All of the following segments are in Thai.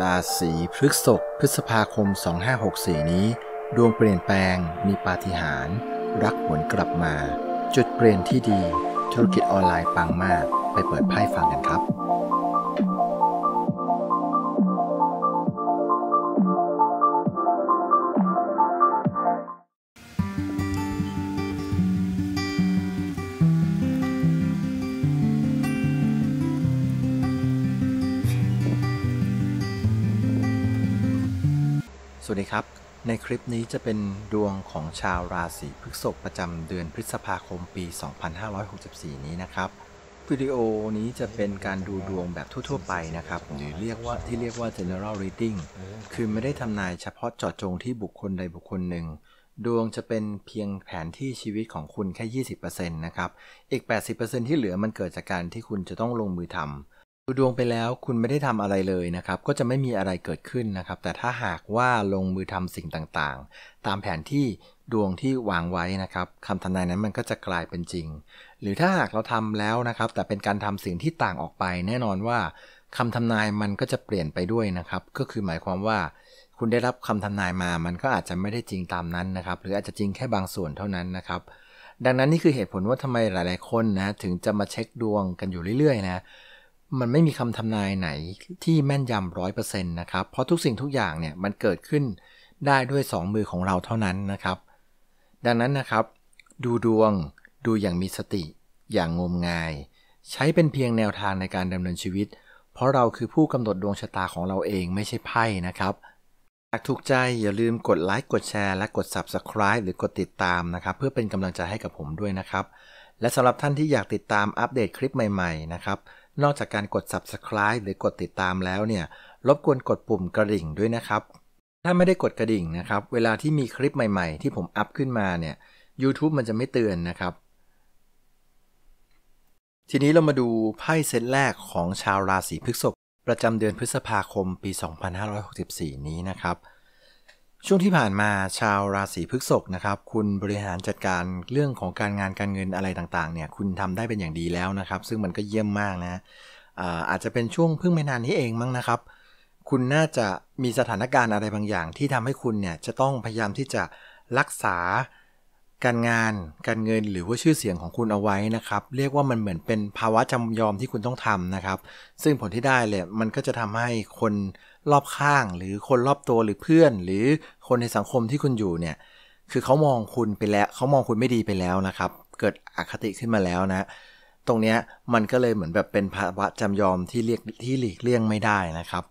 ราศีพฤษภพฤษภาคม2564นี้ดวงเปลี่ยนแปลงมีปาฏิหาริย์รักหวนกลับมาจุดเปลี่ยนที่ดีธุรกิจออนไลน์ปังมากไปเปิดไพ่ฟังกันครับสวัสดีครับในคลิปนี้จะเป็นดวงของชาวราศีพฤษภประจำเดือนพฤษภาคมปี2564นี้นะครับวิดีโอนี้จะเป็นการดูดวงแบบทั่วๆไปนะครับหรือที่เรียกว่า general reading คือไม่ได้ทำนายเฉพาะเจาะจงที่บุคคลใดบุคคลหนึ่งดวงจะเป็นเพียงแผนที่ชีวิตของคุณแค่ 20% นะครับอีก 80% ที่เหลือมันเกิดจากการที่คุณจะต้องลงมือทำดูดวงไปแล้วคุณไม่ได้ทำอะไรเลยนะครับก็จะไม่มีอะไรเกิดขึ้นนะครับแต่ถ้าหากว่าลงมือทำสิ่งต่างๆตามแผนที่ดวงที่วางไว้นะครับคำทำนายนั้นมันก็จะกลายเป็นจริงหรือถ้าหากเราทำแล้วนะครับแต่เป็นการทำสิ่งที่ต่างออกไปแน่นอนว่าคำทำนายมันก็จะเปลี่ยนไปด้วยนะครับก็คือหมายความว่าคุณได้รับคำทำนายมามันก็อาจจะไม่ได้จริงตามนั้นนะครับหรืออาจจะจริงแค่บางส่วนเท่านั้นนะครับดังนั้นนี่คือเหตุผลว่าทำไมหลายๆคนนะถึงจะมาเช็คดวงกันอยู่เรื่อยๆนะมันไม่มีคำทำนายไหนที่แม่นยำ 100% นะครับเพราะทุกสิ่งทุกอย่างเนี่ยมันเกิดขึ้นได้ด้วย2มือของเราเท่านั้นนะครับดังนั้นนะครับดูดวงดูอย่างมีสติอย่างงมงายใช้เป็นเพียงแนวทางในการดำเนินชีวิตเพราะเราคือผู้กำหนดดวงชะตาของเราเองไม่ใช่ไพ่นะครับหากถูกใจอย่าลืมกดไลค์กดแชร์และกด Subscribe หรือกดติดตามนะครับเพื่อเป็นกำลังใจให้กับผมด้วยนะครับและสำหรับท่านที่อยากติดตามอัปเดตคลิปใหม่ๆนะครับนอกจากการกด Subscribe หรือกดติดตามแล้วเนี่ยรบกวนกดปุ่มกระดิ่งด้วยนะครับถ้าไม่ได้กดกระดิ่งนะครับเวลาที่มีคลิปใหม่ๆที่ผมอัพขึ้นมาเนี่ย YouTube มันจะไม่เตือนนะครับทีนี้เรามาดูไพ่เซตแรกของชาวราศีพฤษภประจำเดือนพฤษภาคมปี2564นี้นะครับช่วงที่ผ่านมาชาวราศีพฤษภนะครับคุณบริหารจัดการเรื่องของการงานการเงินอะไรต่างๆเนี่ยคุณทำได้เป็นอย่างดีแล้วนะครับซึ่งมันก็เยี่ยมมากนะอาจจะเป็นช่วงเพิ่งไม่นานนี้เองมั้งนะครับคุณน่าจะมีสถานการณ์อะไรบางอย่างที่ทำให้คุณเนี่ยจะต้องพยายามที่จะรักษาการงานการเงินหรือว่าชื่อเสียงของคุณเอาไว้นะครับเรียกว่ามันเหมือนเป็นภาวะจำยอมที่คุณต้องทำนะครับซึ่งผลที่ได้เลยมันก็จะทำให้คนรอบข้างหรือคนรอบตัวหรือเพื่อนหรือคนในสังคมที่คุณอยู่เนี่ยคือเขามองคุณไปแล้วเขามองคุณไม่ดีไปแล้วนะครับเกิดอคติขึ้นมาแล้วนะตรงเนี้ยมันก็เลยเหมือนแบบเป็นภาวะจำยอมที่หลีกเลี่ยงไม่ได้นะครับ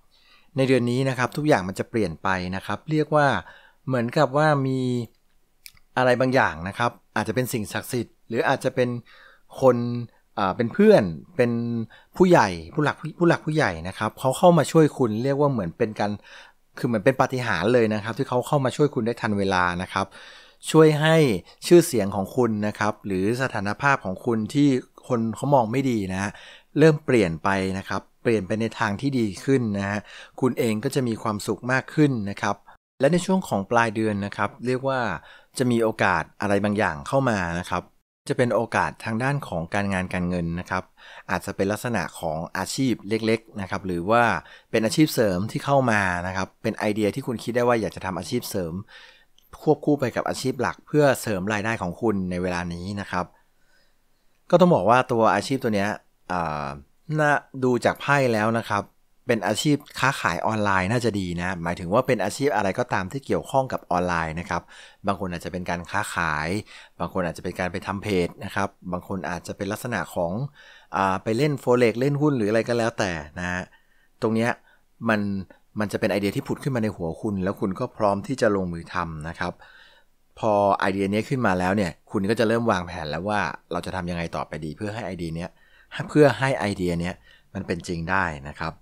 ในเดือนนี้นะครับทุกอย่างมันจะเปลี่ยนไปนะครับเรียกว่าเหมือนกับว่ามีอะไรบางอย่างนะครับอาจจะเป็นสิ่งศักดิ์สิทธิ์หรืออาจจะเป็นคนเป็นเพื่อนเป็นผู้ใหญ่ผู้หลักผู้ใหญ่นะครับเขาเข้ามาช่วยคุณเรียกว่าเหมือนเป็นการคือเหมือนเป็นปาฏิหาริย์เลยนะครับที่เขาเข้ามาช่วยคุณได้ทันเวลานะครับช่วยให้ชื่อเสียงของคุณนะครับหรือสถานภาพของคุณที่คนเขามองไม่ดีนะเริ่มเปลี่ยนไปนะครับเปลี่ยนไปในทางที่ดีขึ้นนะฮะคุณเองก็จะมีความสุขมากขึ้นนะครับและในช่วงของปลายเดือนนะครับเรียกว่าจะมีโอกาสอะไรบางอย่างเข้ามานะครับจะเป็นโอกาสทางด้านของการงานการเงินนะครับอาจจะเป็นลักษณะของอาชีพเล็กๆนะครับหรือว่าเป็นอาชีพเสริมที่เข้ามานะครับเป็นไอเดียที่คุณคิดได้ว่าอยากจะทำอาชีพเสริมควบคู่ไปกับอาชีพหลักเพื่อเสริมรายได้ของคุณในเวลานี้นะครับก็ต้องบอกว่าตัวอาชีพตัวเนี้ยน่าดูจากไพ่แล้วนะครับเป็นอาชีพค้าขายออนไลน์น่าจะดีนะหมายถึงว่าเป็นอาชีพอะไรก็ตามที่เกี่ยวข้องกับออนไลน์นะครับบางคนอาจจะเป็นการค้าขายบางคนอาจจะเป็นการไปทำเพจนะครับบางคนอาจจะเป็นลักษณะของไปเล่นโฟเร็กซ์เล่นหุ้นหรืออะไรก็แล้วแต่นะตรงเนี้ยมันจะเป็นไอเดียที่ผุดขึ้นมาในหัวคุณแล้วคุณก็พร้อมที่จะลงมือทำนะครับพอไอเดียนี้ขึ้นมาแล้วเนี่ยคุณก็จะเริ่มวางแผนแล้วว่าเราจะทำยังไงต่อไปดีเพื่อให้ไอเดียเนี้ยมันเป็นจริงได้นะครับ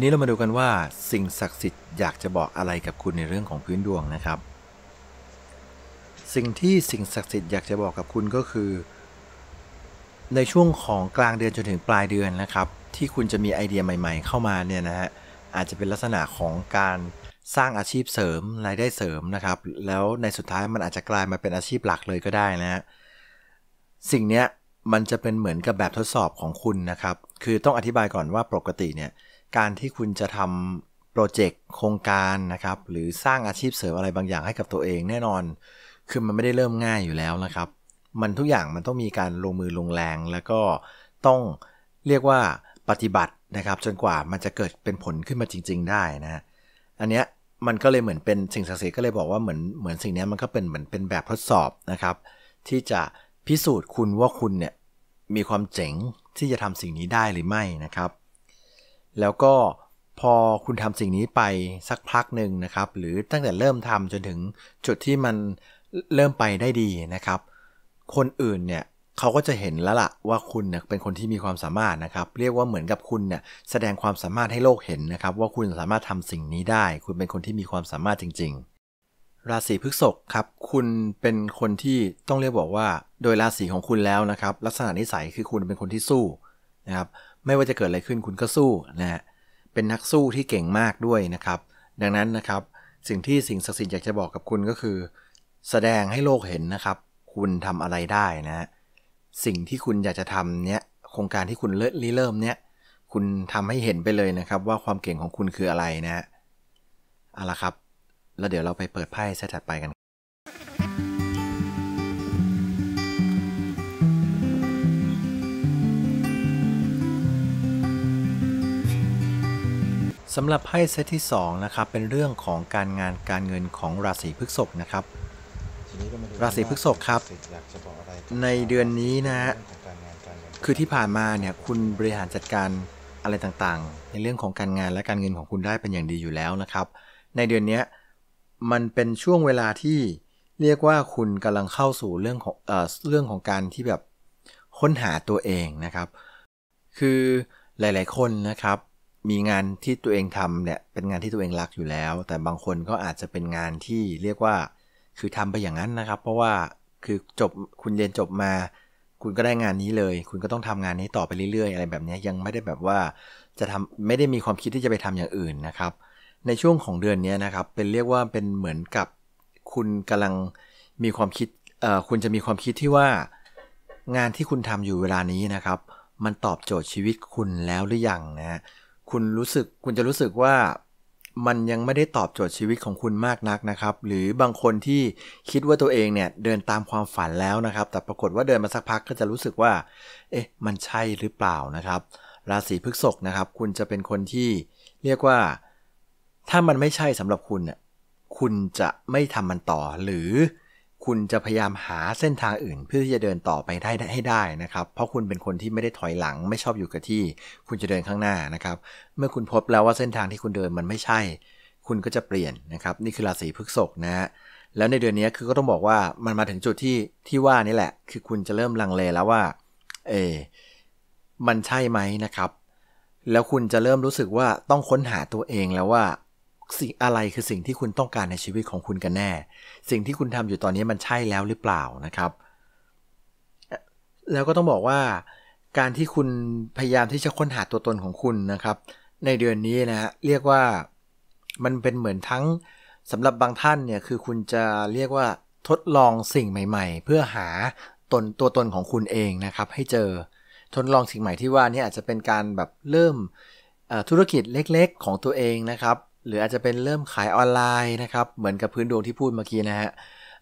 นี้เรามาดูกันว่าสิ่งศักดิ์สิทธิ์อยากจะบอกอะไรกับคุณในเรื่องของพื้นดวงนะครับสิ่งที่สิ่งศักดิ์สิทธิ์อยากจะบอกกับคุณก็คือในช่วงของกลางเดือนจนถึงปลายเดือนนะครับที่คุณจะมีไอเดียใหม่ๆเข้ามาเนี่ยนะฮะอาจจะเป็นลักษณะของการสร้างอาชีพเสริมรายได้เสริมนะครับแล้วในสุดท้ายมันอาจจะกลายมาเป็นอาชีพหลักเลยก็ได้นะฮะสิ่งเนี้ย มันจะเป็นเหมือนกับแบบทดสอบของคุณนะครับคือต้องอธิบายก่อนว่าปกติเนี่ยการที่คุณจะทำโปรเจกต์โครงการนะครับหรือสร้างอาชีพเสริมอะไรบางอย่างให้กับตัวเองแน่นอนคือมันไม่ได้เริ่มง่ายอยู่แล้วนะครับมันทุกอย่างมันต้องมีการลงมือลงแรงแล้วก็ต้องเรียกว่าปฏิบัตินะครับจนกว่ามันจะเกิดเป็นผลขึ้นมาจริงๆได้นะอันเนี้ยมันก็เลยเหมือนเป็นสิ่งศักดิ์สิทธิ์ก็เลยบอกว่าเหมือนสิ่งนี้มันก็เป็นเหมือนเป็นแบบทดสอบนะครับที่จะพิสูจน์คุณว่าคุณเนี่ยมีความเจ๋งที่จะทำสิ่งนี้ได้หรือไม่นะครับแล้วก็พอคุณทำสิ่งนี้ไปสักพักหนึ่งนะครับหรือตั้งแต่เริ่มทำจนถึงจุดที่มันเริ่มไปได้ดีนะครับคนอื่นเนี่ยเขาก็จะเห็นแล้วล่ะว่าคุณเนี่ยเป็นคนที่มีความสามารถนะครับเรียกว่าเหมือนกับคุณเนี่ยแสดงความสามารถให้โลกเห็นนะครับว่าคุณสามารถทำสิ่งนี้ได้คุณเป็นคนที่มีความสามารถจริงๆราศีพฤษภครับคุณเป็นคนที่ต้องเรียกบอกว่าโดยราศีของคุณแล้วนะครับลักษณะนิสัยคือคุณเป็นคนที่สู้นะครับไม่ว่าจะเกิดอะไรขึ้นคุณก็สู้นะฮะเป็นนักสู้ที่เก่งมากด้วยนะครับดังนั้นนะครับสิ่งที่สิ่งศักดิ์สิทธิ์อยากจะบอกกับคุณก็คือแสดงให้โลกเห็นนะครับคุณทำอะไรได้นะสิ่งที่คุณอยากจะทำเนี้ยโครงการที่คุณเริ่มเนี้ยคุณทำให้เห็นไปเลยนะครับว่าความเก่งของคุณคืออะไรนะฮะเอาล่ะครับแล้วเดี๋ยวเราไปเปิดไพ่เซตถัดไปกันสำหรับไพ่เซตที่2นะครับเป็นเรื่องของการงานการเงินของราศีพฤษภนะครับราศีพฤษภครับในเดือนนี้นะฮะคือที่ผ่านมาเนี่ยคุณบริหารจัดการอะไรต่างๆในเรื่องของการงานและการเงินของคุณได้เป็นอย่างดีอยู่แล้วนะครับในเดือนนี้มันเป็นช่วงเวลาที่เรียกว่าคุณกำลังเข้าสู่เรื่องของการที่แบบค้นหาตัวเองนะครับคือหลายๆคนนะครับมีงานที่ตัวเองทำเนี่ยเป็นงานที่ตัวเองรักอยู่แล้วแต่บางคนก็อาจจะเป็นงานที่เรียกว่าคือทำไปอย่างนั้นนะครับเพราะว่าคือจบคุณเรียนจบมาคุณก็ได้งานนี้เลยคุณก็ต้องทำงานนี้ต่อไปเรื่อยๆอะไรแบบนี้ยังไม่ได้แบบว่าจะทำไม่ได้มีความคิดที่จะไปทำอย่างอื่นนะครับในช่วงของเดือนนี้นะครับเป็นเรียกว่าเป็นเหมือนกับคุณกำลังมีความคิดคุณจะมีความคิดที่ว่างานที่คุณทำอยู่เวลานี้นะครับมันตอบโจทย์ชีวิตคุณแล้วหรือยังนะฮะคุณจะรู้สึกว่ามันยังไม่ได้ตอบโจทย์ชีวิตของคุณมากนักนะครับหรือบางคนที่คิดว่าตัวเองเนี่ยเดินตามความฝันแล้วนะครับแต่ปรากฏว่าเดินมาสักพักก็จะรู้สึกว่าเอ๊ะมันใช่หรือเปล่านะครับราศีพฤษภนะครับคุณจะเป็นคนที่เรียกว่าถ้ามันไม่ใช่สำหรับคุณเนี่ยคุณจะไม่ทำมันต่อหรือคุณจะพยายามหาเส้นทางอื่นเพื่อที่จะเดินต่อไปได้ให้ได้นะครับเพราะคุณเป็นคนที่ไม่ได้ถอยหลังไม่ชอบอยู่กับที่คุณจะเดินข้างหน้านะครับเมื่อคุณพบแล้วว่าเส้นทางที่คุณเดินมันไม่ใช่คุณก็จะเปลี่ยนนะครับนี่คือราศีพฤษภนะฮะแล้วในเดือนนี้คือก็ต้องบอกว่ามันมาถึงจุดที่ว่านี่แหละคือคุณจะเริ่มลังเลแล้วว่ามันใช่ไหมนะครับแล้วคุณจะเริ่มรู้สึกว่าต้องค้นหาตัวเองแล้วว่าสิ่งอะไรคือสิ่งที่คุณต้องการในชีวิตของคุณกันแน่สิ่งที่คุณทำอยู่ตอนนี้มันใช่แล้วหรือเปล่านะครับแล้วก็ต้องบอกว่าการที่คุณพยายามที่จะค้นหาตัวตนของคุณนะครับในเดือนนี้นะฮะเรียกว่ามันเป็นเหมือนทั้งสำหรับบางท่านเนี่ยคือคุณจะเรียกว่าทดลองสิ่งใหม่ๆเพื่อหาตัวตนของคุณเองนะครับให้เจอทดลองสิ่งใหม่ที่ว่านี่อาจจะเป็นการแบบเริ่มธุรกิจเล็กๆของตัวเองนะครับหรืออาจจะเป็นเริ่มขายออนไลน์นะครับเหมือนกับพื้นดวงที่พูดเมื่อกี้นะฮะ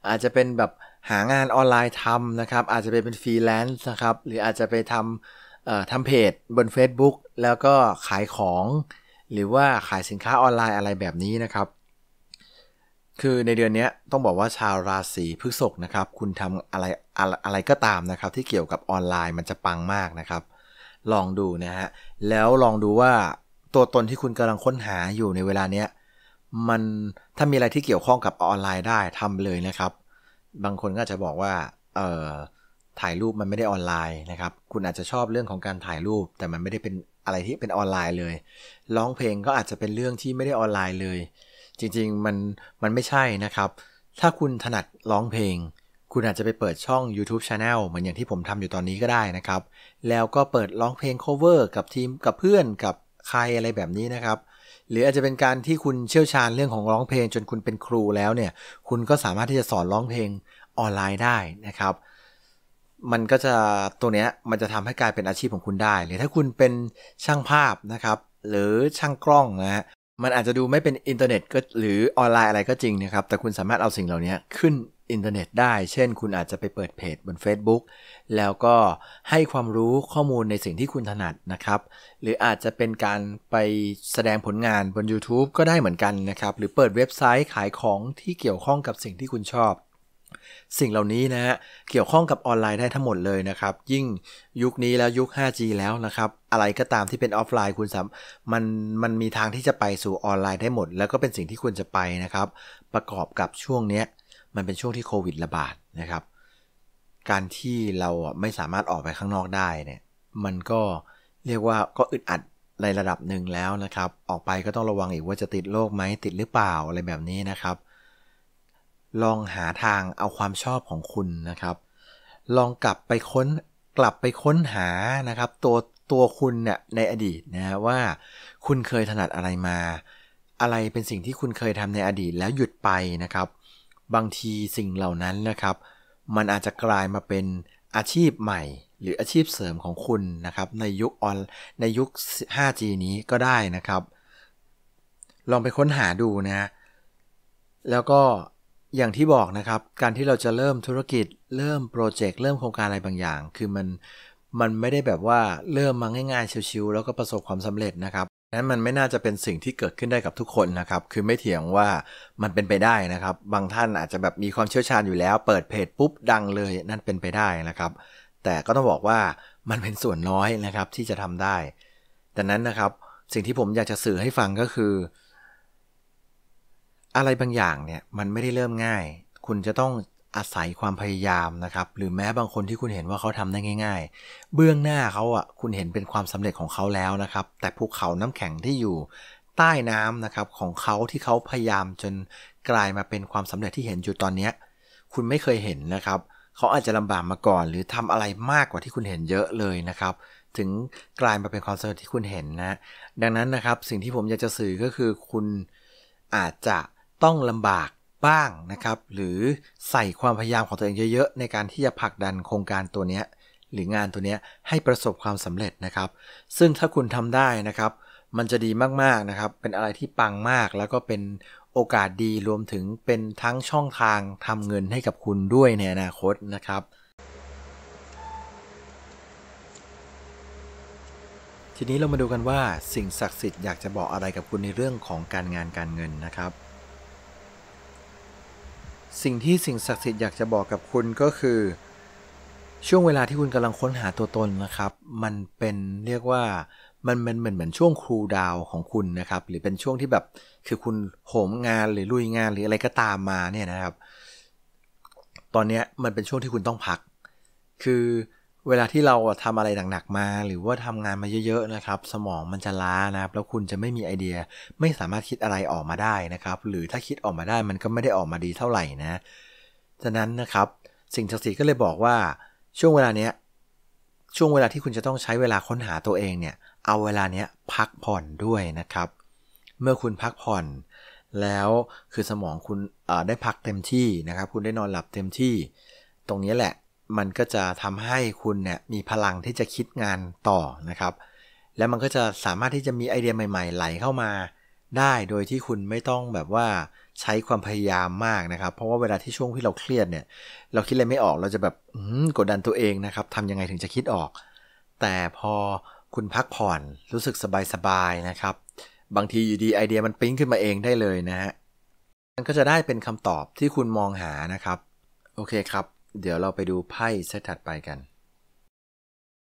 อาจจะเป็นแบบหางานออนไลน์ทำนะครับอาจจะเป็นฟรีแลนซ์นะครับหรืออาจจะไปทำเพจบน Facebook แล้วก็ขายของหรือว่าขายสินค้าออนไลน์อะไรแบบนี้นะครับคือในเดือนนี้ต้องบอกว่าชาวราศีพฤษภนะครับคุณทำอะไรก็ตามนะครับที่เกี่ยวกับออนไลน์มันจะปังมากนะครับลองดูนะฮะแล้วลองดูว่าตัวตนที่คุณกำลังค้นหาอยู่ในเวลาเนี้ยมันถ้ามีอะไรที่เกี่ยวข้องกับออนไลน์ได้ทำเลยนะครับบางคนก็จะบอกว่าถ่ายรูปมันไม่ได้ออนไลน์นะครับคุณอาจจะชอบเรื่องของการถ่ายรูปแต่มันไม่ได้เป็นอะไรที่เป็นออนไลน์เลยร้องเพลงก็อาจจะเป็นเรื่องที่ไม่ได้ออนไลน์เลยจริงๆมันไม่ใช่นะครับถ้าคุณถนัดร้องเพลงคุณอาจจะไปเปิดช่อง YouTube Channel เหมือนอย่างที่ผมทำอยู่ตอนนี้ก็ได้นะครับแล้วก็เปิดร้องเพลง cover กับทีมกับเพื่อนกับใครอะไรแบบนี้นะครับหรืออาจจะเป็นการที่คุณเชี่ยวชาญเรื่องของร้องเพลงจนคุณเป็นครูแล้วเนี่ยคุณก็สามารถที่จะสอนร้องเพลงออนไลน์ได้นะครับ มันก็จะตัวเนี้ยมันจะทำให้กลายเป็นอาชีพของคุณได้หรือถ้าคุณเป็นช่างภาพนะครับหรือช่างกล้องนะฮะมันอาจจะดูไม่เป็นอินเทอร์เน็ตก็หรือออนไลน์อะไรก็จริงนะครับแต่คุณสามารถเอาสิ่งเหล่านี้ขึ้นอินเทอร์เน็ตได้เช่นคุณอาจจะไปเปิดเพจบน Facebook แล้วก็ให้ความรู้ข้อมูลในสิ่งที่คุณถนัดนะครับหรืออาจจะเป็นการไปแสดงผลงานบน YouTube ก็ได้เหมือนกันนะครับหรือเปิดเว็บไซต์ขายของที่เกี่ยวข้องกับสิ่งที่คุณชอบสิ่งเหล่านี้นะฮะเกี่ยวข้องกับออนไลน์ได้ทั้งหมดเลยนะครับยิ่งยุคนี้แล้วยุค 5G แล้วนะครับอะไรก็ตามที่เป็นออฟไลน์คุณมันมีทางที่จะไปสู่ออนไลน์ได้หมดแล้วก็เป็นสิ่งที่ควรจะไปนะครับประกอบกับช่วงนี้มันเป็นช่วงที่โควิดระบาดนะครับการที่เราไม่สามารถออกไปข้างนอกได้เนี่ยมันก็เรียกว่าก็อึดอัดในระดับหนึ่งแล้วนะครับออกไปก็ต้องระวังอีกว่าจะติดโรคไหมติดหรือเปล่าอะไรแบบนี้นะครับลองหาทางเอาความชอบของคุณนะครับลองกลับไปค้นหานะครับตัวคุณเนี่ยในอดีตนะว่าคุณเคยถนัดอะไรมาอะไรเป็นสิ่งที่คุณเคยทำในอดีตแล้วหยุดไปนะครับบางทีสิ่งเหล่านั้นนะครับมันอาจจะกลายมาเป็นอาชีพใหม่หรืออาชีพเสริมของคุณนะครับในยุค 5G นี้ก็ได้นะครับลองไปค้นหาดูนะแล้วก็อย่างที่บอกนะครับการที่เราจะเริ่มธุรกิจเริ่มโปรเจกต์เริ่มโครงการอะไรบางอย่างคือมันไม่ได้แบบว่าเริ่มมาง่ายๆชิวๆแล้วก็ประสบความสำเร็จนะครับนั้นมันไม่น่าจะเป็นสิ่งที่เกิดขึ้นได้กับทุกคนนะครับคือไม่เถียงว่ามันเป็นไปได้นะครับบางท่านอาจจะแบบมีความเชี่ยวชาญอยู่แล้วเปิดเพจปุ๊บดังเลยนั่นเป็นไปได้นะครับแต่ก็ต้องบอกว่ามันเป็นส่วนน้อยนะครับที่จะทำได้ดังนั้นนะครับสิ่งที่ผมอยากจะสื่อให้ฟังก็คืออะไรบางอย่างเนี่ยมันไม่ได้เริ่มง่ายคุณจะต้องอาศัยความพยายามนะครับหรือแม้บางคนที่คุณเห็นว่าเขาทำได้ง่ายๆเบื้องหน้าเขาอ่ะคุณเห็นเป็นความสำเร็จของเขาแล้วนะครับแต่ภูเขาน้ำแข็งที่อยู่ใต้น้ำนะครับของเขาที่เขาพยายามจนกลายมาเป็นความสำเร็จที่เห็นอยู่ตอนนี้คุณไม่เคยเห็นนะครับเขาอาจจะลำบากมาก่อนหรือทำอะไรมากกว่าที่คุณเห็นเยอะเลยนะครับถึงกลายมาเป็นความสำเร็จที่คุณเห็นนะดังนั้นนะครับสิ่งที่ผมอยากจะสื่อก็คือคุณอาจจะต้องลำบากบ้างนะครับหรือใส่ความพยายามของตัวเองเยอะๆในการที่จะผลักดันโครงการตัวนี้หรืองานตัวนี้ให้ประสบความสำเร็จนะครับซึ่งถ้าคุณทำได้นะครับมันจะดีมากๆนะครับเป็นอะไรที่ปังมากแล้วก็เป็นโอกาสดีรวมถึงเป็นทั้งช่องทางทำเงินให้กับคุณด้วยในอนาคตนะครับทีนี้เรามาดูกันว่าสิ่งศักดิ์สิทธิ์อยากจะบอกอะไรกับคุณในเรื่องของการงานการเงินนะครับสิ่งที่สิ่งศักดิ์สิทธิ์อยากจะบอกกับคุณก็คือช่วงเวลาที่คุณกำลังค้นหาตัวตนนะครับมันเป็นเรียกว่ามันเหมือนช่วงครูดาวของคุณนะครับหรือเป็นช่วงที่แบบคือคุณโหมงานหรือลุยงานหรืออะไรก็ตามมาเนี่ยนะครับตอนนี้มันเป็นช่วงที่คุณต้องพักคือเวลาที่เราทำอะไรหนักๆมาหรือว่าทำงานมาเยอะๆนะครับสมองมันจะล้านะครับแล้วคุณจะไม่มีไอเดียไม่สามารถคิดอะไรออกมาได้นะครับหรือถ้าคิดออกมาได้มันก็ไม่ได้ออกมาดีเท่าไหร่นะฉะนั้นนะครับสิ่งศักดิ์สิทธิ์ก็เลยบอกว่าช่วงเวลาที่คุณจะต้องใช้เวลาค้นหาตัวเองเนี่ยเอาเวลาเนี้ยพักผ่อนด้วยนะครับเมื่อคุณพักผ่อนแล้วคือสมองคุณได้พักเต็มที่นะครับคุณได้นอนหลับเต็มที่ตรงนี้แหละมันก็จะทำให้คุณเนี่ยมีพลังที่จะคิดงานต่อนะครับแล้วมันก็จะสามารถที่จะมีไอเดียใหม่ๆไหลเข้ามาได้โดยที่คุณไม่ต้องแบบว่าใช้ความพยายามมากนะครับเพราะว่าเวลาที่ช่วงที่เราเครียดเนี่ยเราคิดอะไรไม่ออกเราจะแบบกดดันตัวเองนะครับทำยังไงถึงจะคิดออกแต่พอคุณพักผ่อนรู้สึกสบายๆนะครับบางทีอยู่ดีไอเดียมันปิ๊งขึ้นมาเองได้เลยนะฮะมันก็จะได้เป็นคำตอบที่คุณมองหานะครับโอเคครับเดี๋ยวเราไปดูไพ่เซตถัดไปกันสำหรับในไพ่เซตที่3นะครับ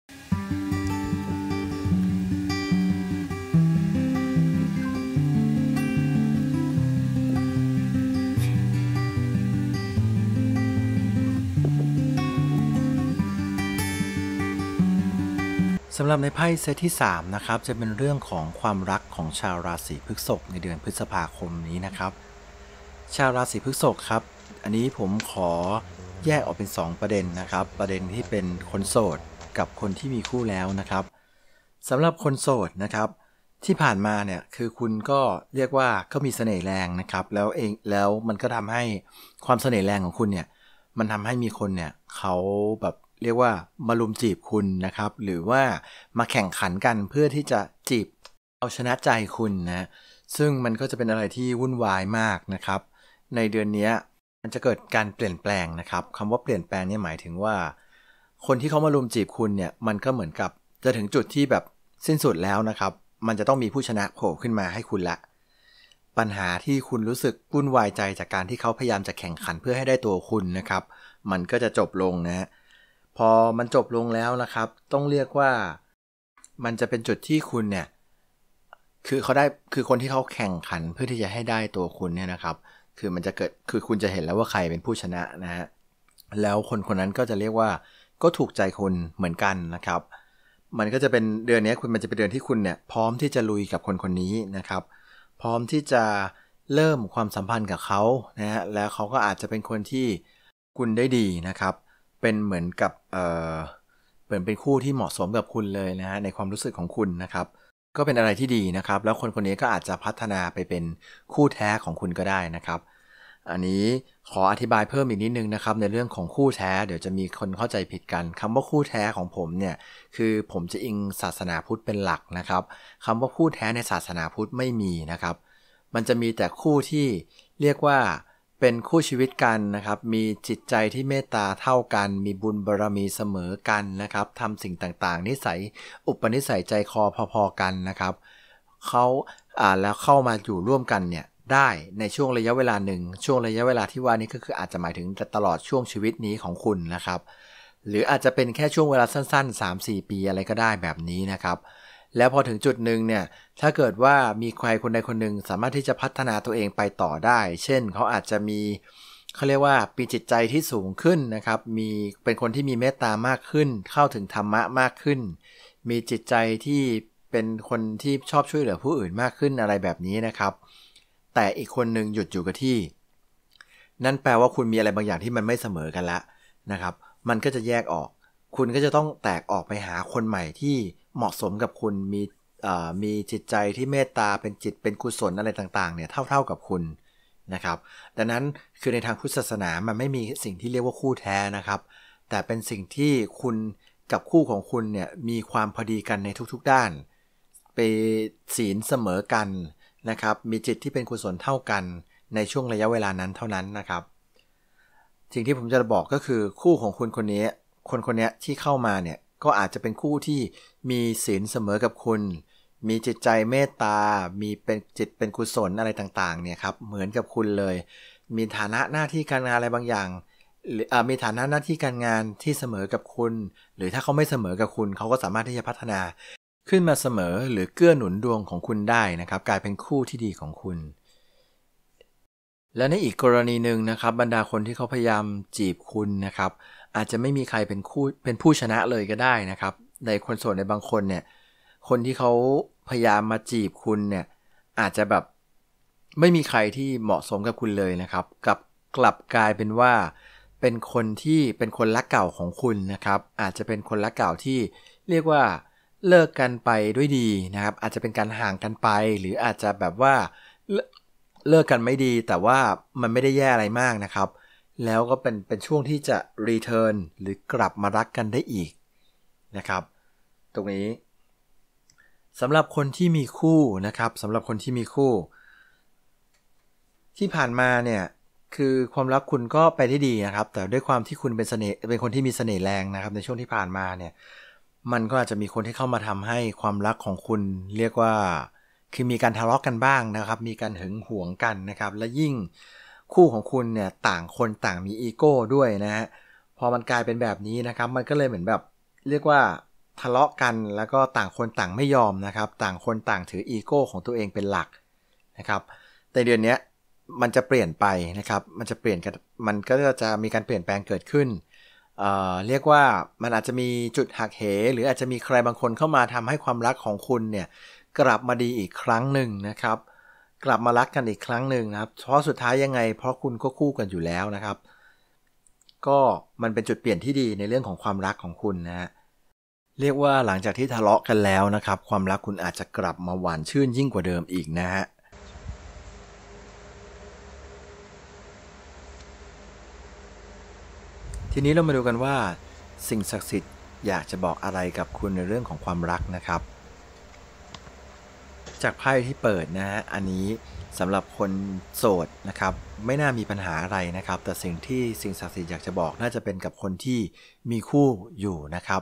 จะเป็นเรื่องของความรักของชาวราศีพฤษภในเดือนพฤษภาคมนี้นะครับชาวราศีพฤษภครับอันนี้ผมขอแยกออกเป็น2ประเด็นนะครับประเด็นที่เป็นคนโสดกับคนที่มีคู่แล้วนะครับสำหรับคนโสดนะครับที่ผ่านมาเนี่ยคือคุณก็เรียกว่าก็มีเสน่ห์แรงนะครับแล้วมันก็ทำให้ความเสน่ห์แรงของคุณเนี่ยมันทำให้มีคนเนี่ยเขาแบบ เรียกว่ามาลุมจีบคุณนะครับหรือว่ามาแข่งขันกันเพื่อที่จะจีบเอาชนะใจคุณนะซึ่งมันก็จะเป็นอะไรที่วุ่นวายมากนะครับในเดือนนี้มันจะเกิดการเปลี่ยนแปลงนะครับคำว่าเปลี่ยนแปลงนี่หมายถึงว่าคนที่เขามาลุมจีบคุณเนี่ยมันก็เหมือนกับจะถึงจุดที่แบบสิ้นสุดแล้วนะครับมันจะต้องมีผู้ชนะโผล่ขึ้นมาให้คุณละปัญหาที่คุณรู้สึกวุ่นวายใจจากการที่เขาพยายามจะแข่งขันเพื่อให้ได้ตัวคุณนะครับมันก็จะจบลงนะพอมันจบลงแล้วนะครับต้องเรียกว่ามันจะเป็นจุดที่คุณเนี่ยคือคนที่เขาแข่งขันเพื่อที่จะให้ได้ตัวคุณเนี่ยนะครับคือมันจะเกิดคือคุณจะเห็นแล้วว่าใครเป็นผู้ชนะนะฮะแล้วคนคนนั้นก็จะเรียกว่าก็ถูกใจคนเหมือนกันนะครับมันก็จะเป็นเดือนนี้คุณมันจะเป็นเดือนที่คุณเนี่ยพร้อมที่จะลุยกับคนคนนี้นะครับพร้อมที่จะเริ่มความสัมพันธ์กับเขานะฮะแล้วเขาก็อาจจะเป็นคนที่คุณได้ดีนะครับเป็นเหมือนกับเป็นคู่ที่เหมาะสมกับคุณเลยนะฮะในความรู้สึกของคุณนะครับก็เป็นอะไรที่ดีนะครับแล้วคนคนนี้ก็อาจจะพัฒนาไปเป็นคู่แท้ของคุณก็ได้นะครับอันนี้ขออธิบายเพิ่มอีกนิดนึงนะครับในเรื่องของคู่แท้เดี๋ยวจะมีคนเข้าใจผิดกันคำว่าคู่แท้ของผมเนี่ยคือผมจะอิงศาสนาพุทธเป็นหลักนะครับคำว่าคู่แท้ในศาสนาพุทธไม่มีนะครับมันจะมีแต่คู่ที่เรียกว่าเป็นคู่ชีวิตกันนะครับมีจิตใจที่เมตตาเท่ากันมีบุญบารมีเสมอกันนะครับทำสิ่งต่างๆนิสัยอุปนิสัยใจคอพอๆกันนะครับเขาแล้วเข้ามาอยู่ร่วมกันเนี่ยได้ในช่วงระยะเวลาหนึ่งช่วงระยะเวลาที่ว่านี้ก็คืออาจจะหมายถึงตลอดช่วงชีวิตนี้ของคุณนะครับหรืออาจจะเป็นแค่ช่วงเวลาสั้นๆ 3-4 ปีอะไรก็ได้แบบนี้นะครับแล้วพอถึงจุดหนึ่งเนี่ยถ้าเกิดว่ามีใครคนใดคนหนึ่งสามารถที่จะพัฒนาตัวเองไปต่อได้เช่นเขาอาจจะมีเขาเรียกว่ามีจิตใจที่สูงขึ้นนะครับมีเป็นคนที่มีเมตตามากขึ้นเข้าถึงธรรมะมากขึ้นมีจิตใจที่เป็นคนที่ชอบช่วยเหลือผู้อื่นมากขึ้นอะไรแบบนี้นะครับแต่อีกคนหนึ่งหยุดอยู่กับที่นั่นแปลว่าคุณมีอะไรบางอย่างที่มันไม่เสมอกันแล้วนะครับมันก็จะแยกออกคุณก็จะต้องแตกออกไปหาคนใหม่ที่เหมาะสมกับคุณมีจิตใจที่เมตตาเป็นจิตเป็นกุศลอะไรต่างๆเนี่ยเท่าๆกับคุณนะครับดังนั้นคือในทางพุทธศาสนามันไม่มีสิ่งที่เรียกว่าคู่แท้นะครับแต่เป็นสิ่งที่คุณกับคู่ของคุณเนี่ยมีความพอดีกันในทุกๆด้านเป็นศีลเสมอกันนะครับมีจิตที่เป็นกุศลเท่ากันในช่วงระยะเวลานั้นเท่านั้นนะครับสิ่งที่ผมจะบอกก็คือคู่ของคุณคนนี้คนคนนี้ที่เข้ามาเนี่ยก็อาจจะเป็นคู่ที่มีศีลเสมอกับคุณมีจิตใจเมตตามีเป็นจิตเป็นกุศลอะไรต่างๆเนี่ยครับเหมือนกับคุณเลยมีฐานะหน้าที่การงานอะไรบางอย่างหรือมีฐานะหน้าที่การงานที่เสมอกับคุณหรือถ้าเขาไม่เสมอกับคุณเขาก็สามารถที่จะพัฒนาขึ้นมาเสมอหรือเกื้อหนุนดวงของคุณได้นะครับกลายเป็นคู่ที่ดีของคุณและในอีกกรณีหนึ่งนะครับบรรดาคนที่เขาพยายามจีบคุณนะครับอาจจะไม่มีใครเป็นคู่เป็นผู้ชนะเลยก็ได้นะครับในคนส่วนในบางคนเนี่ยคนที่เขาพยายามมาจีบคุณเนี่ยอาจจะแบบไม่มีใครที่เหมาะสมกับคุณเลยนะครับกลับกลายเป็นว่าเป็นคนที่เป็นคนรักเก่าของคุณนะครับอาจจะเป็นคนรักเก่าที่เรียกว่าเลิกกันไปด้วยดีนะครับอาจจะเป็นการห่างกันไปหรืออาจจะแบบว่าเลิกกันไม่ดีแต่ว่ามันไม่ได้แย่อะไรมากนะครับแล้วก็เป็นช่วงที่จะรีเทิร์นหรือกลับมารักกันได้อีกนะครับตรงนี้สำหรับคนที่มีคู่นะครับสำหรับคนที่มีคู่ที่ผ่านมาเนี่ยคือความรักคุณก็ไปได้ดีนะครับแต่ด้วยความที่คุณเป็นคนที่มีเสน่ห์แรงนะครับในช่วงที่ผ่านมาเนี่ยมันก็อาจจะมีคนที่เข้ามาทำให้ความรักของคุณเรียกว่าคือมีการทะเลาะกันบ้างนะครับมีการหึงหวงกันนะครับและยิ่งคู่ของคุณเนี่ยต่างคนต่างมีอีโก้ด้วยนะฮะพอมันกลายเป็นแบบนี้นะครับมันก็เลยเหมือนแบบเรียกว่าทะเลาะกันแล้วก็ต่างคนต่างไม่ยอมนะครับต่างคนต่างถืออีโก้ของตัวเองเป็นหลักนะครับในเดือนนี้มันจะเปลี่ยนไปนะครับมันจะเปลี่ยนกันมันก็จะมีการเปลี่ยนแปลงเกิดขึ้นเรียกว่ามันอาจจะมีจุดหักเหหรืออาจจะมีใครบางคนเข้ามาทำให้ความรักของคุณเนี่ยกลับมาดีอีกครั้งหนึ่งนะครับกลับมารักกันอีกครั้งหนึ่งนะครับเพราะสุดท้ายยังไงเพราะคุณก็คู่กันอยู่แล้วนะครับก็มันเป็นจุดเปลี่ยนที่ดีในเรื่องของความรักของคุณนะฮะเรียกว่าหลังจากที่ทะเลาะกันแล้วนะครับความรักคุณอาจจะกลับมาหวานชื่นยิ่งกว่าเดิมอีกนะฮะทีนี้เรามาดูกันว่า สิ่งศักดิ์สิทธิ์อยากจะบอกอะไรกับคุณในเรื่องของความรักนะครับจากไพ่ที่เปิดนะฮะอันนี้สำหรับคนโสดนะครับไม่น่ามีปัญหาอะไรนะครับแต่สิ่งศักดิ์สิทธิ์อยากจะบอกน่าจะเป็นกับคนที่มีคู่อยู่นะครับ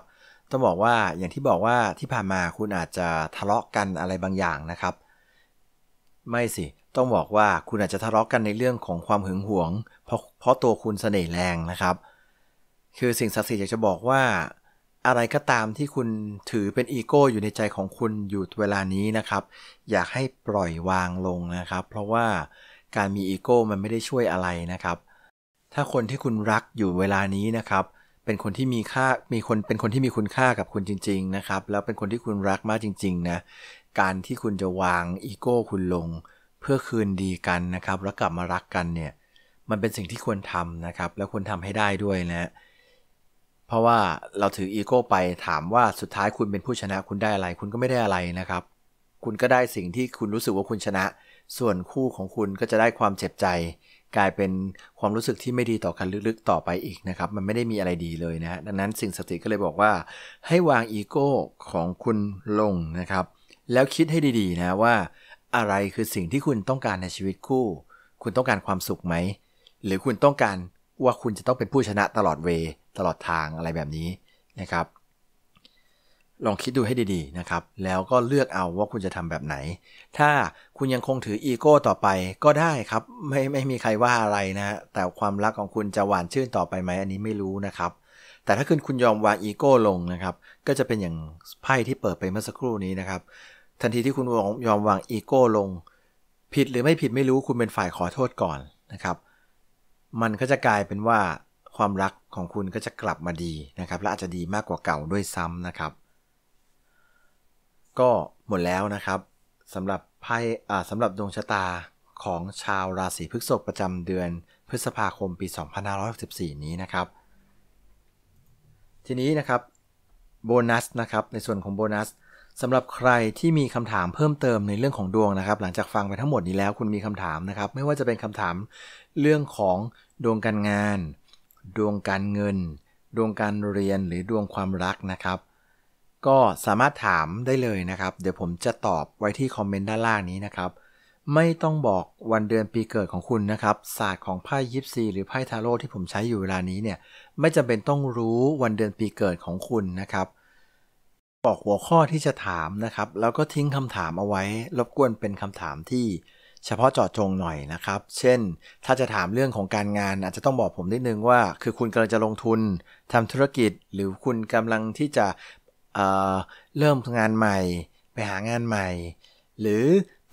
ต้องบอกว่าอย่างที่บอกว่าที่ผ่านมาคุณอาจจะทะเลาะกันอะไรบางอย่างนะครับไม่สิต้องบอกว่าคุณอาจจะทะเลาะกันในเรื่องของความหึงหวงเพราะตัวคุณเสน่ห์แรงนะครับคือสิ่งศักดิ์สิทธิ์อยากจะบอกว่าอะไรก็ตามที่คุณถือเป็นอีโก้อยู่ในใจของคุณอยู่เวลานี้นะครับอยากให้ปล่อยวางลงนะครับเพราะว่าการมีอีโก้มันไม่ได้ช่วยอะไรนะครับถ้าคนที่คุณรักอยู่เวลานี้นะครับเป็นคนที่มีค่าเป็นคนที่มีคุณค่ากับคุณจริงๆนะครับแล้วเป็นคนที่คุณรักมากจริงๆนะการที่คุณจะวางอีโก้คุณลงเพื่อคืนดีกันนะครับแล้วกลับมารักกันเนี่ยมันเป็นสิ่งที่ควรทำนะครับแล้วควรทำให้ได้ด้วยนะเพราะว่าเราถืออีโก้ไปถามว่าสุดท้ายคุณเป็นผู้ชนะคุณได้อะไรคุณก็ไม่ได้อะไรนะครับคุณก็ได้สิ่งที่คุณรู้สึกว่าคุณชนะส่วนคู่ของคุณก็จะได้ความเจ็บใจกลายเป็นความรู้สึกที่ไม่ดีต่อกันลึกๆต่อไปอีกนะครับมันไม่ได้มีอะไรดีเลยนะดังนั้นสิ่งศักดิ์สิทธิ์ก็เลยบอกว่าให้วางอีโก้ของคุณลงนะครับแล้วคิดให้ดีๆนะว่าอะไรคือสิ่งที่คุณต้องการในชีวิตคู่คุณต้องการความสุขไหมหรือคุณต้องการว่าคุณจะต้องเป็นผู้ชนะตลอดตลอดทางอะไรแบบนี้นะครับลองคิดดูให้ดีๆนะครับแล้วก็เลือกเอาว่าคุณจะทำแบบไหนถ้าคุณยังคงถืออีโก้ต่อไปก็ได้ครับไม่มีใครว่าอะไรนะแต่ความรักของคุณจะหวานชื่นต่อไปไหมอันนี้ไม่รู้นะครับแต่ถ้าคุณยอมวางอีโก้ลงนะครับก็จะเป็นอย่างไพ่ที่เปิดไปเมื่อสักครู่นี้นะครับทันทีที่คุณยอมวางอีโก้ลงผิดหรือไม่ผิดไม่รู้คุณเป็นฝ่ายขอโทษก่อนนะครับมันก็จะกลายเป็นว่าความรักของคุณก็จะกลับมาดีนะครับและอาจจะดีมากกว่าเก่าด้วยซ้ำนะครับก็หมดแล้วนะครับสำหรับไพ่สำหรับดวงชะตาของชาวราศีพฤษภประจำเดือนพฤษภาคมปี2564นี้นะครับทีนี้นะครับโบนัสนะครับในส่วนของโบนัสสำหรับใครที่มีคำถามเพิ่มเติมในเรื่องของดวงนะครับหลังจากฟังไปทั้งหมดนี้แล้วคุณมีคำถามนะครับไม่ว่าจะเป็นคำถามเรื่องของดวงการงานดวงการเงินดวงการเรียนหรือดวงความรักนะครับก็สามารถถามได้เลยนะครับเดี๋ยวผมจะตอบไว้ที่คอมเมนต์ด้านล่างนี้นะครับไม่ต้องบอกวันเดือนปีเกิดของคุณนะครับศาสตร์ของไพ่ยิปซีหรือไพ่ทาโร่ที่ผมใช้อยู่เวลานี้เนี่ยไม่จำเป็นต้องรู้วันเดือนปีเกิดของคุณนะครับบอกหัวข้อที่จะถามนะครับแล้วก็ทิ้งคำถามเอาไว้รบกวนเป็นคำถามที่เฉพาะเจาะจงหน่อยนะครับเช่นถ้าจะถามเรื่องของการงานอาจจะต้องบอกผมนิดนึงว่าคือคุณกำลังจะลงทุนทำธุรกิจหรือคุณกำลังที่จะเริ่มงานใหม่ไปหางานใหม่หรือ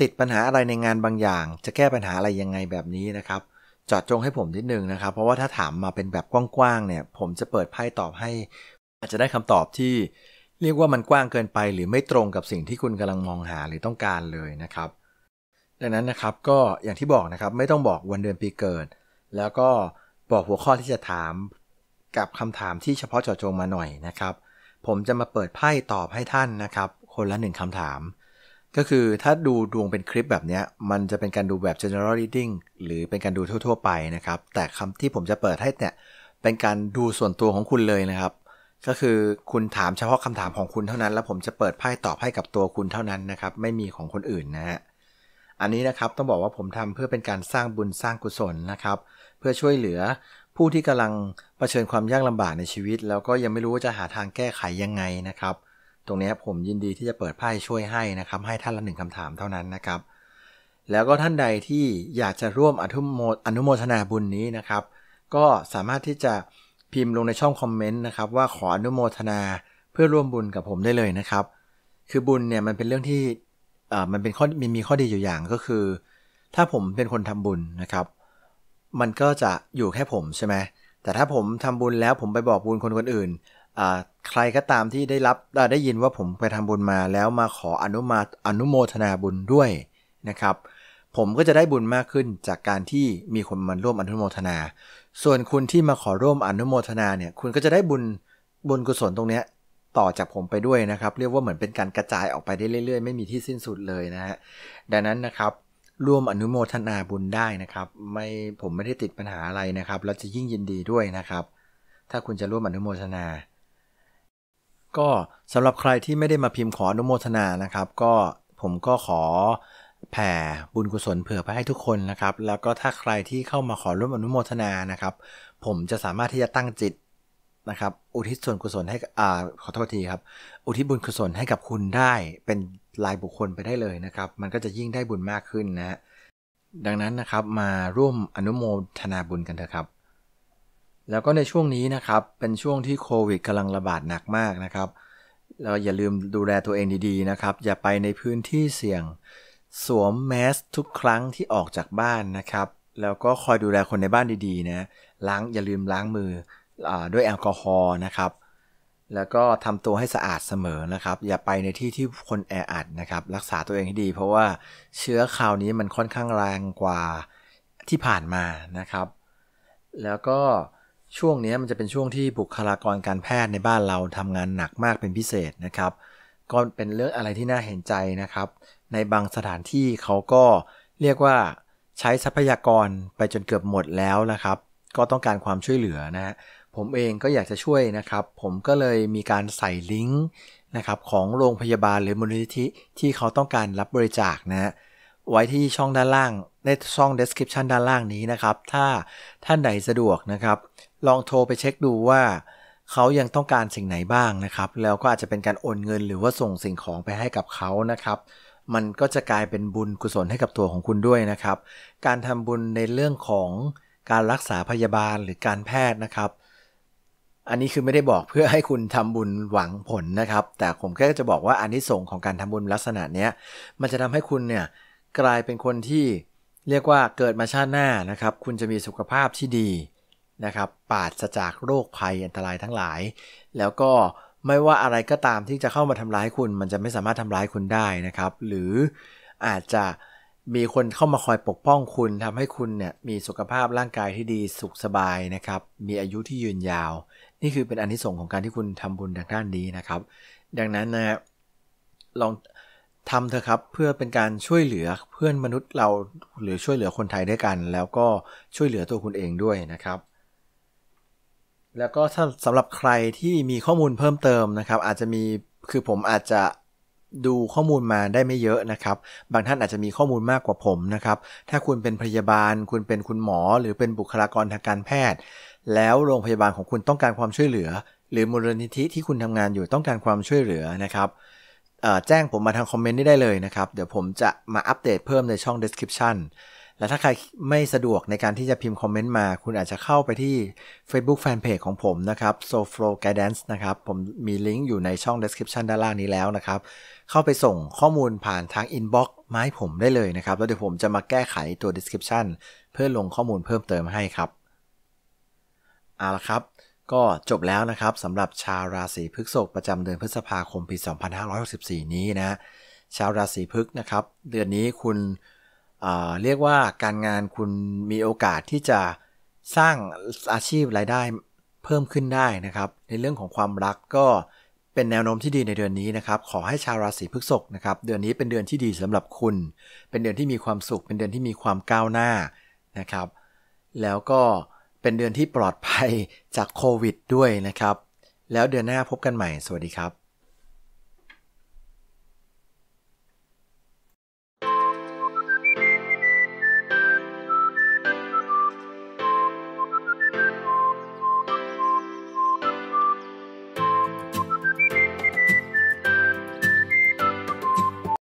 ติดปัญหาอะไรในงานบางอย่างจะแก้ปัญหาอะไรยังไงแบบนี้นะครับเจาะจงให้ผมนิดนึงนะครับเพราะว่าถ้าถามมาเป็นแบบกว้างๆเนี่ยผมจะเปิดไพ่ตอบให้อาจจะได้คำตอบที่เรียกว่ามันกว้างเกินไปหรือไม่ตรงกับสิ่งที่คุณกำลังมองหาหรือต้องการเลยนะครับดังนั้นนะครับก็อย่างที่บอกนะครับไม่ต้องบอกวันเดือนปีเกิดแล้วก็บอกหัวข้อที่จะถามกับคำถามที่เฉพาะเจาะจงมาหน่อยนะครับผมจะมาเปิดไพ่ตอบให้ท่านนะครับคนละ1คำถามก็คือถ้าดูดวงเป็นคลิปแบบนี้มันจะเป็นการดูแบบ general reading หรือเป็นการดูทั่วๆไปนะครับแต่คำที่ผมจะเปิดให้เนี่ยเป็นการดูส่วนตัวของคุณเลยนะครับก็คือคุณถามเฉพาะคำถามของคุณเท่านั้นแล้วผมจะเปิดไพ่ตอบให้กับตัวคุณเท่านั้นนะครับไม่มีของคนอื่นนะฮะอันนี้นะครับต้องบอกว่าผมทำเพื่อเป็นการสร้างบุญสร้างกุศลนะครับเพื่อช่วยเหลือผู้ที่กำลังเผชิญความยากลำบากในชีวิตแล้วก็ยังไม่รู้ว่าจะหาทางแก้ไขยังไงนะครับตรงนี้ผมยินดีที่จะเปิดไพ่ช่วยให้นะครับให้ท่านละ1คำถามเท่านั้นนะครับแล้วก็ท่านใดที่อยากจะร่วมอนุโมทนาบุญนี้นะครับก็สามารถที่จะพิมพ์ลงในช่องคอมเมนต์นะครับว่าขออนุโมทนาเพื่อร่วมบุญกับผมได้เลยนะครับคือบุญเนี่ยมันเป็นเรื่องที่มันเป็นข้อมีข้อดีอยู่อย่างก็คือถ้าผมเป็นคนทำบุญนะครับมันก็จะอยู่แค่ผมใช่ไหมแต่ถ้าผมทำบุญแล้วผมไปบอกบุญคนอื่นใครก็ตามที่ได้ยินว่าผมไปทำบุญมาแล้วมาขออนุโมทนาบุญด้วยนะครับผมก็จะได้บุญมากขึ้นจากการที่มีคนมาร่วมอนุโมทนาส่วนคุณที่มาขอร่วมอนุโมทนาเนี่ยคุณก็จะได้บุญกุศลตรงเนี้ยต่อจากผมไปด้วยนะครับเรียกว่าเหมือนเป็นการกระจายออกไปได้เรื่อยๆไม่มีที่สิ้นสุดเลยนะฮะดังนั้นนะครับร่วมอนุโมทนาบุญได้นะครับผมไม่ได้ติดปัญหาอะไรนะครับแล้วจะยิ่งยินดีด้วยนะครับถ้าคุณจะร่วมอนุโมทนา ก็สำหรับใครที่ไม่ได้มาพิมพ์ขออนุโมทนานะครับก็ผมก็ขอแผ่บุญกุศลเผื่อไปให้ทุกคนนะครับแล้วก็ถ้าใครที่เข้ามาขอร่วมอนุโมทนานะครับผมจะสามารถที่จะตั้งจิตนะครับอุทิศส่วนกุศลให้ขอโทษทีครับอุทิศบุญกุศลให้กับคุณได้เป็นรายบุคคลไปได้เลยนะครับมันก็จะยิ่งได้บุญมากขึ้นนะฮะดังนั้นนะครับมาร่วมอนุโมทนาบุญกันเถอะครับแล้วก็ในช่วงนี้นะครับเป็นช่วงที่โควิดกำลังระบาดหนักมากนะครับเราอย่าลืมดูแลตัวเองดีๆนะครับอย่าไปในพื้นที่เสี่ยงสวมแมสทุกครั้งที่ออกจากบ้านนะครับแล้วก็คอยดูแลคนในบ้านดีๆนะอย่าลืมล้างมือด้วยแอลกอฮอล์นะครับแล้วก็ทำตัวให้สะอาดเสมอนะครับอย่าไปในที่ที่คนแออัดนะครับรักษาตัวเองให้ดีเพราะว่าเชื้อคราวนี้มันค่อนข้างแรงกว่าที่ผ่านมานะครับแล้วก็ช่วงนี้มันจะเป็นช่วงที่บุคลากรการแพทย์ในบ้านเราทำงานหนักมากเป็นพิเศษนะครับก็เป็นเรื่องอะไรที่น่าเห็นใจนะครับในบางสถานที่เขาก็เรียกว่าใช้ทรัพยากรไปจนเกือบหมดแล้วนะครับก็ต้องการความช่วยเหลือนะฮะผมเองก็อยากจะช่วยนะครับผมก็เลยมีการใส่ลิงก์นะครับของโรงพยาบาลหรือมูลนิธิที่เขาต้องการรับบริจาคนะฮะไว้ที่ช่องด้านล่างในช่อง description ด้านล่างนี้นะครับถ้าท่านใดสะดวกนะครับลองโทรไปเช็คดูว่าเขายังต้องการสิ่งไหนบ้างนะครับแล้วก็อาจจะเป็นการโอนเงินหรือว่าส่งสิ่งของไปให้กับเขานะครับมันก็จะกลายเป็นบุญกุศลให้กับตัวของคุณด้วยนะครับการทำบุญในเรื่องของการรักษาพยาบาลหรือการแพทย์นะครับอันนี้คือไม่ได้บอกเพื่อให้คุณทำบุญหวังผลนะครับแต่ผมแค่จะบอกว่าอานิสงส์ของการทำบุญลักษณะนี้มันจะทำให้คุณเนี่ยกลายเป็นคนที่เรียกว่าเกิดมาชาติหน้านะครับคุณจะมีสุขภาพที่ดีนะครับปราศจากโรคภัยอันตรายทั้งหลายแล้วก็ไม่ว่าอะไรก็ตามที่จะเข้ามาทำร้ายคุณมันจะไม่สามารถทำร้ายคุณได้นะครับหรืออาจจะมีคนเข้ามาคอยปกป้องคุณทำให้คุณเนี่ยมีสุขภาพร่างกายที่ดีสุขสบายนะครับมีอายุที่ยืนยาวนี่คือเป็นอานิสงส์ของการที่คุณทำบุญทางด้านนี้นะครับดังนั้นนะลองทำเถอะครับเพื่อเป็นการช่วยเหลือเพื่อนมนุษย์เราหรือช่วยเหลือคนไทยด้วยกันแล้วก็ช่วยเหลือตัวคุณเองด้วยนะครับแล้วก็ถ้าสำหรับใครที่มีข้อมูลเพิ่มเติมนะครับอาจจะมีคือผมอาจจะดูข้อมูลมาได้ไม่เยอะนะครับบางท่านอาจจะมีข้อมูลมากกว่าผมนะครับถ้าคุณเป็นพยาบาลคุณเป็นคุณหมอหรือเป็นบุคลากรทางการแพทย์แล้วโรงพยาบาลของคุณต้องการความช่วยเหลือหรือมูลนิธิที่คุณทำงานอยู่ต้องการความช่วยเหลือนะครับแจ้งผมมาทางคอมเมนต์ได้เลยนะครับเดี๋ยวผมจะมาอัปเดตเพิ่มในช่อง description และถ้าใครไม่สะดวกในการที่จะพิมพ์คอมเมนต์มาคุณอาจจะเข้าไปที่ Facebook Fanpage ของผมนะครับ Soulflow Guidance นะครับผมมีลิงก์อยู่ในช่อง description ด้านล่างนี้แล้วนะครับเข้าไปส่งข้อมูลผ่านทาง inbox มาให้ผมได้เลยนะครับแล้วเดี๋ยวผมจะมาแก้ไขตัว description เพื่อลงข้อมูลเพิ่มเติมให้ครับเอาละครับก็จบแล้วนะครับสำหรับชาวราศีพฤษภประจำเดือนพฤษภาคมปี2564นี้นะชาวราศีพฤษภนะครับเดือนนี้คุณเรียกว่าการงานคุณมีโอกาสที่จะสร้างอาชีพรายได้เพิ่มขึ้นได้นะครับในเรื่องของความรักก็เป็นแนวโน้มที่ดีในเดือนนี้นะครับขอให้ชาวราศีพฤษภนะครับเดือนนี้เป็นเดือนที่ดีสำหรับคุณเป็นเดือนที่มีความสุขเป็นเดือนที่มีความก้าวหน้านะครับแล้วก็เป็นเดือนที่ปลอดภัยจากโควิดด้วยนะครับแล้วเดือนหน้าพบกันใหม่สวัสดีครับ